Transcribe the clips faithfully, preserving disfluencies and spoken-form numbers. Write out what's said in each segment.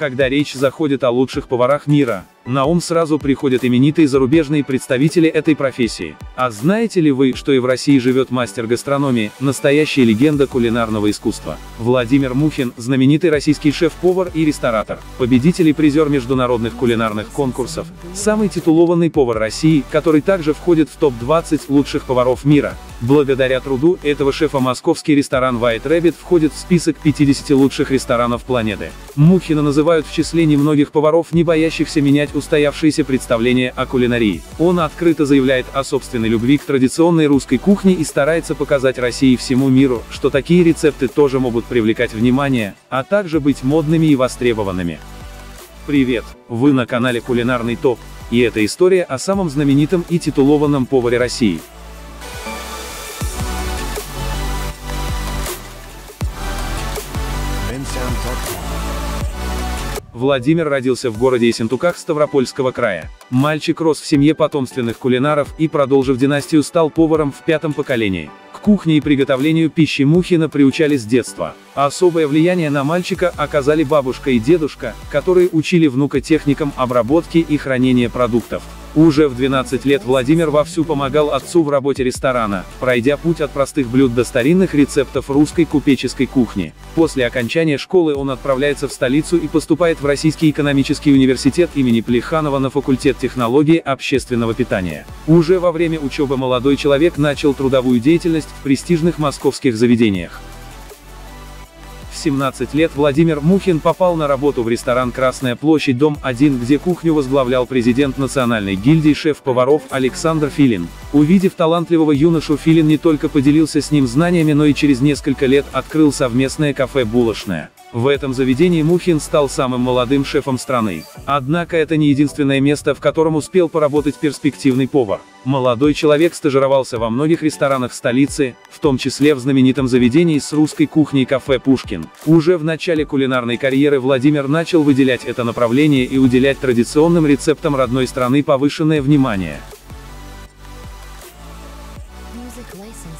Когда речь заходит о лучших поварах мира, на ум сразу приходят именитые зарубежные представители этой профессии. А знаете ли вы, что и в России живет мастер гастрономии, настоящая легенда кулинарного искусства? Владимир Мухин, знаменитый российский шеф-повар и ресторатор, победитель и призер международных кулинарных конкурсов, самый титулованный повар России, который также входит в топ двадцать лучших поваров мира. Благодаря труду этого шефа московский ресторан White Rabbit входит в список пятидесяти лучших ресторанов планеты. Мухина называют в числе немногих поваров, не боящихся менять устоявшиеся представления о кулинарии. Он открыто заявляет о собственной любви к традиционной русской кухне и старается показать России и всему миру, что такие рецепты тоже могут привлекать внимание, а также быть модными и востребованными. Привет! Вы на канале Кулинарный ТОП, и это история о самом знаменитом и титулованном поваре России. Владимир родился в городе Ессентуках Ставропольского края. Мальчик рос в семье потомственных кулинаров и, продолжив династию, стал поваром в пятом поколении. К кухне и приготовлению пищи Мухина приучали с детства. Особое влияние на мальчика оказали бабушка и дедушка, которые учили внука техникам обработки и хранения продуктов. Уже в двенадцать лет Владимир вовсю помогал отцу в работе ресторана, пройдя путь от простых блюд до старинных рецептов русской купеческой кухни. После окончания школы он отправляется в столицу и поступает в Российский экономический университет имени Плеханова на факультет технологии общественного питания. Уже во время учебы молодой человек начал трудовую деятельность в престижных московских заведениях. В семнадцать лет Владимир Мухин попал на работу в ресторан «Красная площадь дом один», где кухню возглавлял президент Национальной гильдии шеф-поваров Александр Филин. Увидев талантливого юношу, Филин не только поделился с ним знаниями, но и через несколько лет открыл совместное кафе «Булошное». В этом заведении Мухин стал самым молодым шефом страны. Однако это не единственное место, в котором успел поработать перспективный повар. Молодой человек стажировался во многих ресторанах столицы, в том числе в знаменитом заведении с русской кухней кафе «Пушкин». Уже в начале кулинарной карьеры Владимир начал выделять это направление и уделять традиционным рецептам родной страны повышенное внимание.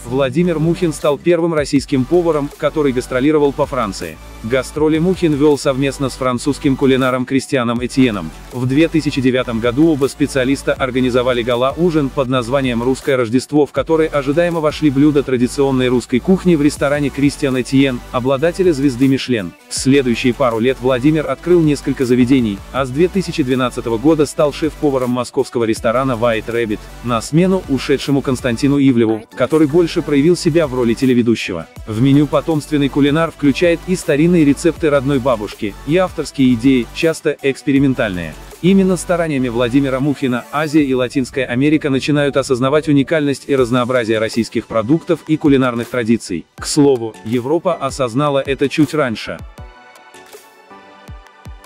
Владимир Мухин стал первым российским поваром, который гастролировал по Франции. Гастроли Мухин вел совместно с французским кулинаром Кристианом Этьеном. В две тысячи девятом году оба специалиста организовали гала-ужин под названием «Русское Рождество», в который ожидаемо вошли блюда традиционной русской кухни в ресторане Кристиан Этьен, обладателя звезды Мишлен. В следующие пару лет Владимир открыл несколько заведений, а с две тысячи двенадцатого года стал шеф-поваром московского ресторана White Rabbit, на смену ушедшему Константину Ивлеву, который больше проявил себя в роли телеведущего. В меню потомственный кулинар включает и старинные рецепты родной бабушки, и авторские идеи, часто экспериментальные. Именно стараниями Владимира Мухина Азия и Латинская Америка начинают осознавать уникальность и разнообразие российских продуктов и кулинарных традиций. К слову, Европа осознала это чуть раньше.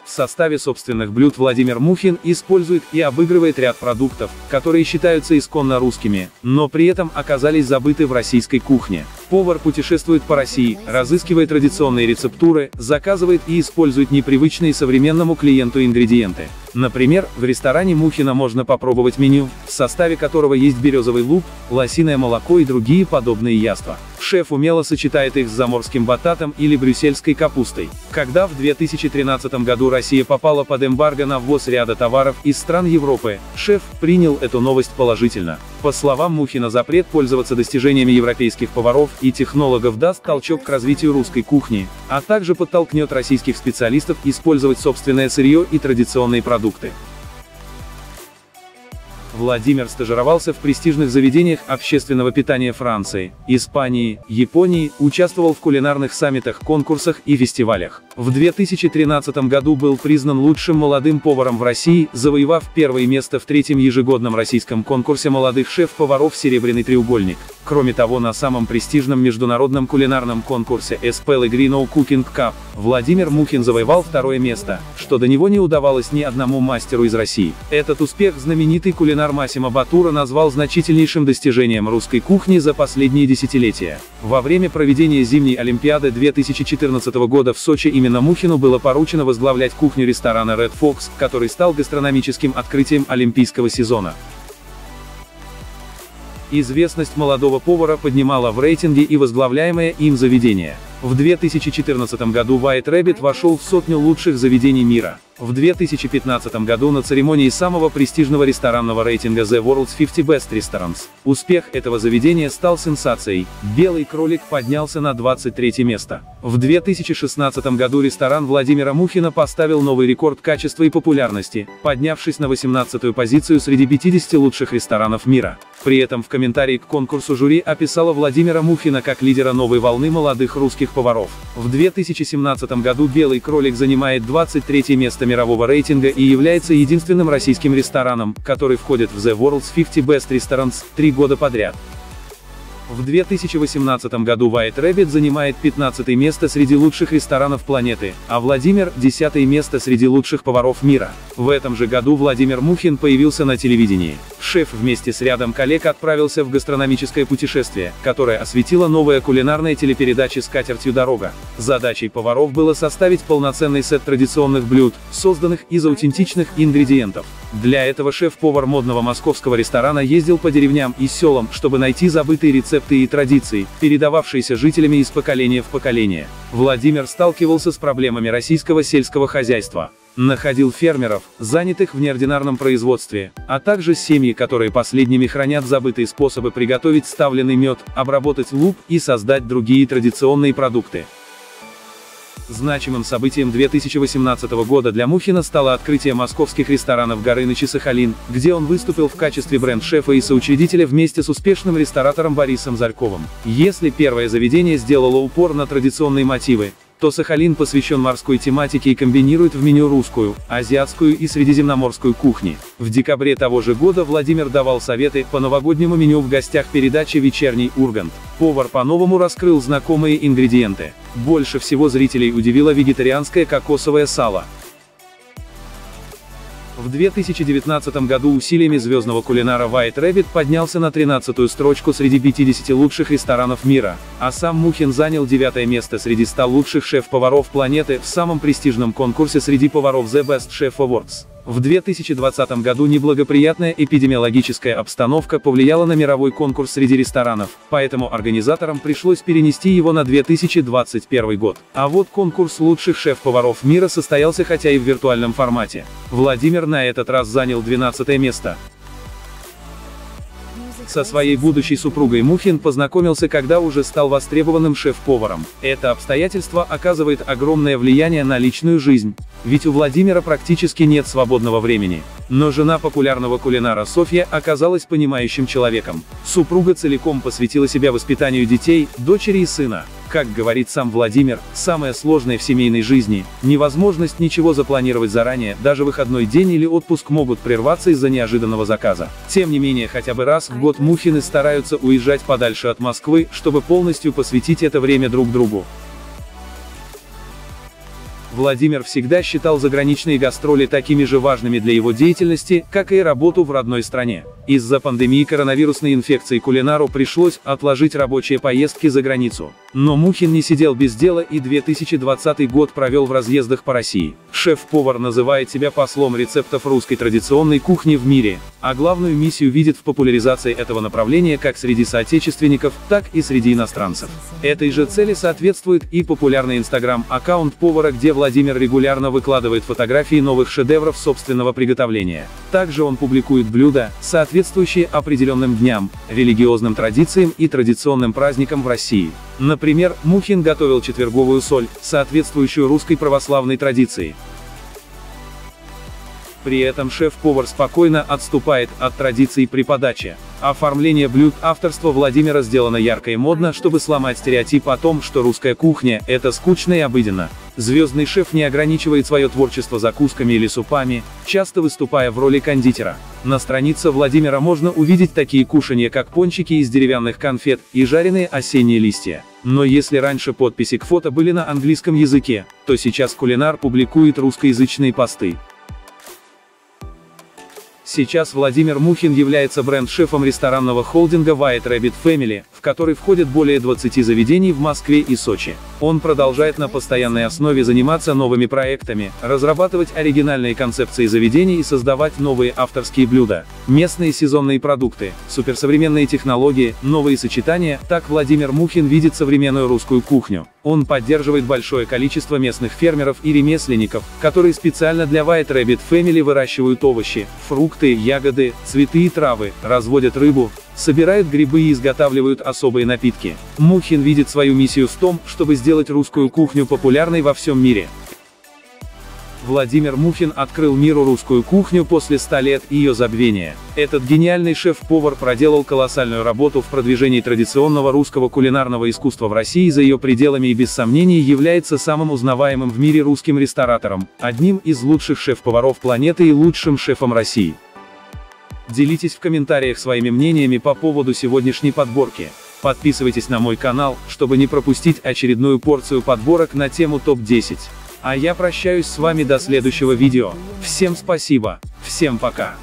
В составе собственных блюд Владимир Мухин использует и обыгрывает ряд продуктов, которые считаются исконно русскими, но при этом оказались забыты в российской кухне. Повар путешествует по России, разыскивая традиционные рецептуры, заказывает и использует непривычные современному клиенту ингредиенты. Например, в ресторане Мухина можно попробовать меню, в составе которого есть березовый лук, лосиное молоко и другие подобные яства. Шеф умело сочетает их с заморским бататом или брюссельской капустой. Когда в две тысячи тринадцатом году Россия попала под эмбарго на ввоз ряда товаров из стран Европы, шеф принял эту новость положительно. По словам Мухина, запрет пользоваться достижениями европейских поваров и технологов даст толчок к развитию русской кухни, а также подтолкнет российских специалистов использовать собственное сырье и традиционные продукты. Владимир стажировался в престижных заведениях общественного питания Франции, Испании, Японии, участвовал в кулинарных саммитах, конкурсах и фестивалях. В две тысячи тринадцатом году был признан лучшим молодым поваром в России, завоевав первое место в третьем ежегодном российском конкурсе молодых шеф-поваров «Серебряный треугольник». Кроме того, на самом престижном международном кулинарном конкурсе San Pellegrino Cooking Cup Владимир Мухин завоевал второе место, что до него не удавалось ни одному мастеру из России. Этот успех знаменитый кулинар Массимо Бутура назвал значительнейшим достижением русской кухни за последние десятилетия. Во время проведения зимней Олимпиады две тысячи четырнадцатого года в Сочи именно Мухину было поручено возглавлять кухню ресторана Red Fox, который стал гастрономическим открытием олимпийского сезона. Известность молодого повара поднимала в рейтинге и возглавляемое им заведение. В две тысячи четырнадцатом году White Rabbit вошел в сотню лучших заведений мира. В две тысячи пятнадцатом году на церемонии самого престижного ресторанного рейтинга The World's пятьдесят Best Restaurants успех этого заведения стал сенсацией. Белый кролик поднялся на двадцать третье место. В две тысячи шестнадцатом году ресторан Владимира Мухина поставил новый рекорд качества и популярности, поднявшись на восемнадцатую позицию среди пятидесяти лучших ресторанов мира. При этом в комментарии к конкурсу жюри описало Владимира Мухина как лидера новой волны молодых русских поваров. В две тысячи семнадцатом году «Белый кролик» занимает двадцать третье место мирового рейтинга и является единственным российским рестораном, который входит в The World's пятьдесят Best Restaurants три года подряд. В две тысячи восемнадцатом году White Rabbit занимает пятнадцатое место среди лучших ресторанов планеты, а Владимир – десятое место среди лучших поваров мира. В этом же году Владимир Мухин появился на телевидении. Шеф вместе с рядом коллег отправился в гастрономическое путешествие, которое осветила новая кулинарная телепередача «Скатертью дорога». Задачей поваров было составить полноценный сет традиционных блюд, созданных из аутентичных ингредиентов. Для этого шеф-повар модного московского ресторана ездил по деревням и селам, чтобы найти забытые рецепты и традиции, передававшиеся жителями из поколения в поколение. Владимир сталкивался с проблемами российского сельского хозяйства. Находил фермеров, занятых в неординарном производстве, а также семьи, которые последними хранят забытые способы приготовить ставленный мед, обработать лук и создать другие традиционные продукты. Значимым событием две тысячи восемнадцатого года для Мухина стало открытие московских ресторанов «Горыныч» и «Сахалин», где он выступил в качестве бренд-шефа и соучредителя вместе с успешным ресторатором Борисом Зарьковым. Если первое заведение сделало упор на традиционные мотивы, то «Сахалин» посвящен морской тематике и комбинирует в меню русскую, азиатскую и средиземноморскую кухни. В декабре того же года Владимир давал советы по новогоднему меню в гостях передачи «Вечерний Ургант». Повар по-новому раскрыл знакомые ингредиенты. Больше всего зрителей удивило вегетарианское кокосовое сало. В две тысячи девятнадцатом году усилиями звездного кулинара White Rabbit поднялся на тринадцатую строчку среди пятидесяти лучших ресторанов мира, а сам Мухин занял девятое место среди ста лучших шеф-поваров планеты в самом престижном конкурсе среди поваров The Best Chef Awards. В две тысячи двадцатом году неблагоприятная эпидемиологическая обстановка повлияла на мировой конкурс среди ресторанов, поэтому организаторам пришлось перенести его на две тысячи двадцать первый год. А вот конкурс лучших шеф-поваров мира состоялся хотя и в виртуальном формате. Владимир на этот раз занял двенадцатое место. Со своей будущей супругой Мухин познакомился, когда уже стал востребованным шеф-поваром. Это обстоятельство оказывает огромное влияние на личную жизнь, ведь у Владимира практически нет свободного времени. Но жена популярного кулинара София оказалась понимающим человеком. Супруга целиком посвятила себя воспитанию детей, дочери и сына. Как говорит сам Владимир, самое сложное в семейной жизни – невозможность ничего запланировать заранее, даже выходной день или отпуск могут прерваться из-за неожиданного заказа. Тем не менее, хотя бы раз в год Мухины стараются уезжать подальше от Москвы, чтобы полностью посвятить это время друг другу. Владимир всегда считал заграничные гастроли такими же важными для его деятельности, как и работу в родной стране. Из-за пандемии коронавирусной инфекции кулинару пришлось отложить рабочие поездки за границу. Но Мухин не сидел без дела и две тысячи двадцатый год провел в разъездах по России. Шеф-повар называет себя послом рецептов русской традиционной кухни в мире, а главную миссию видит в популяризации этого направления как среди соотечественников, так и среди иностранцев. Этой же цели соответствует и популярный инстаграм-аккаунт повара, где Владимир Владимир регулярно выкладывает фотографии новых шедевров собственного приготовления. Также он публикует блюда, соответствующие определенным дням, религиозным традициям и традиционным праздникам в России. Например, Мухин готовил четверговую соль, соответствующую русской православной традиции. При этом шеф-повар спокойно отступает от традиций при подаче. Оформление блюд авторства Владимира сделано ярко и модно, чтобы сломать стереотип о том, что русская кухня – это скучно и обыденно. Звездный шеф не ограничивает свое творчество закусками или супами, часто выступая в роли кондитера. На странице Владимира можно увидеть такие кушанья, как пончики из деревянных конфет и жареные осенние листья. Но если раньше подписи к фото были на английском языке, то сейчас кулинар публикует русскоязычные посты. Сейчас Владимир Мухин является бренд-шефом ресторанного холдинга White Rabbit Family, в который входит более двадцати заведений в Москве и Сочи. Он продолжает на постоянной основе заниматься новыми проектами, разрабатывать оригинальные концепции заведений и создавать новые авторские блюда, местные сезонные продукты, суперсовременные технологии, новые сочетания. Так Владимир Мухин видит современную русскую кухню. Он поддерживает большое количество местных фермеров и ремесленников, которые специально для White Rabbit Family выращивают овощи, фрукты, ягоды, цветы и травы, разводят рыбу, собирают грибы и изготавливают особые напитки. Мухин видит свою миссию в том, чтобы сделать русскую кухню популярной во всем мире. Владимир Мухин открыл миру русскую кухню после ста лет ее забвения. Этот гениальный шеф-повар проделал колоссальную работу в продвижении традиционного русского кулинарного искусства в России за ее пределами и без сомнений является самым узнаваемым в мире русским ресторатором, одним из лучших шеф-поваров планеты и лучшим шефом России. Делитесь в комментариях своими мнениями по поводу сегодняшней подборки. Подписывайтесь на мой канал, чтобы не пропустить очередную порцию подборок на тему топ десять. А я прощаюсь с вами до следующего видео. Всем спасибо, всем пока.